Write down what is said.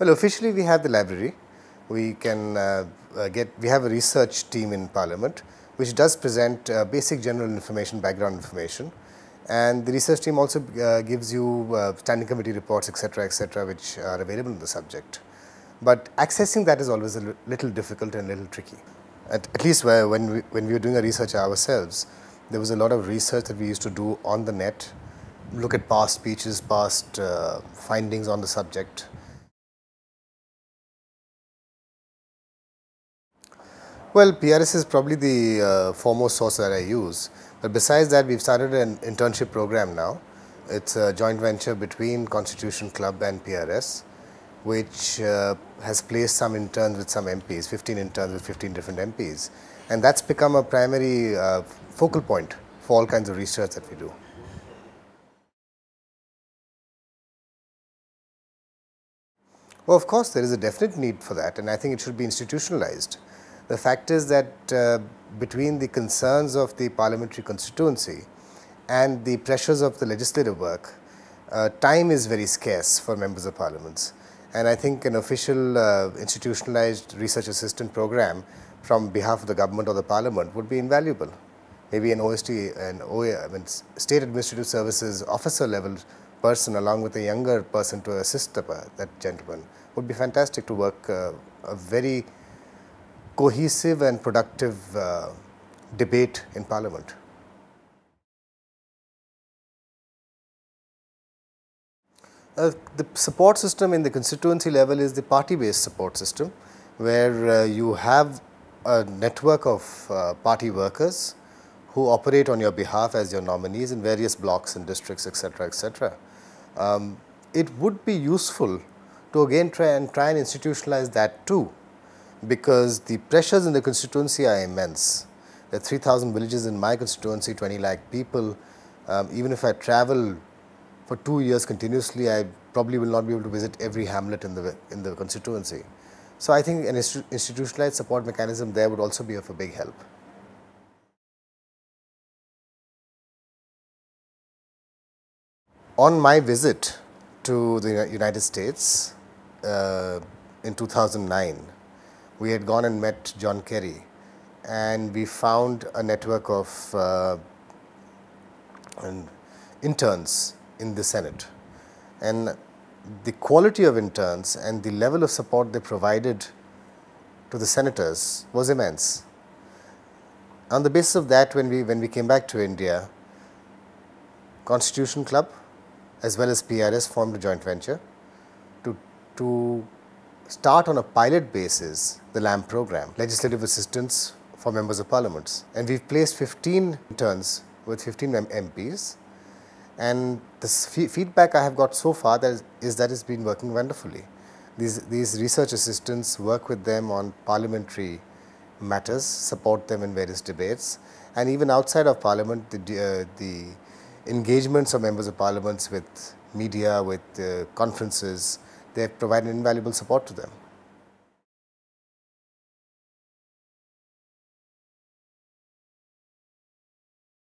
Well, officially we have the library. We can we have a research team in Parliament which does present basic general information, background information, and the research team also gives you standing committee reports, etc., which are available on the subject. But accessing that is always a little difficult and a little tricky. At least when we were doing our research ourselves, there was a lot of research that we used to do on the net, look at past speeches, past findings on the subject. Well, PRS is probably the foremost source that I use, but besides that we've started an internship program now. It's a joint venture between Constitution Club and PRS, which has placed some interns with some MPs, 15 interns with 15 different MPs, and that's become a primary focal point for all kinds of research that we do. Well, of course there is a definite need for that, and I think it should be institutionalized. The fact is that between the concerns of the parliamentary constituency and the pressures of the legislative work, time is very scarce for members of parliaments. And I think an official institutionalized research assistant program from behalf of the government or the parliament would be invaluable. Maybe an OST and OA, I mean, State Administrative Services officer level person along with a younger person to assist that gentleman would be fantastic to work a very cohesive and productive debate in Parliament. The support system in the constituency level is the party-based support system, where you have a network of party workers who operate on your behalf as your nominees in various blocks and districts, etc. It would be useful to again try and institutionalize that too, because the pressures in the constituency are immense. There are 3,000 villages in my constituency, 20 lakh people. Even if I travel for 2 years continuously, I probably will not be able to visit every hamlet in the constituency. So I think an institutionalized support mechanism there would also be of a big help. On my visit to the United States in 2009, we had gone and met John Kerry, and we found a network of interns in the Senate. And the quality of interns and the level of support they provided to the senators was immense. On the basis of that, when we came back to India, Constitution Club as well as PRS formed a joint venture to start on a pilot basis the LAMP program, Legislative Assistance for Members of Parliaments. And we've placed 15 interns with 15 MPs, and the feedback I have got so far that it's been working wonderfully. These research assistants work with them on parliamentary matters, support them in various debates, and even outside of Parliament, the engagements of members of parliaments with media, with conferences, they have provided invaluable support to them.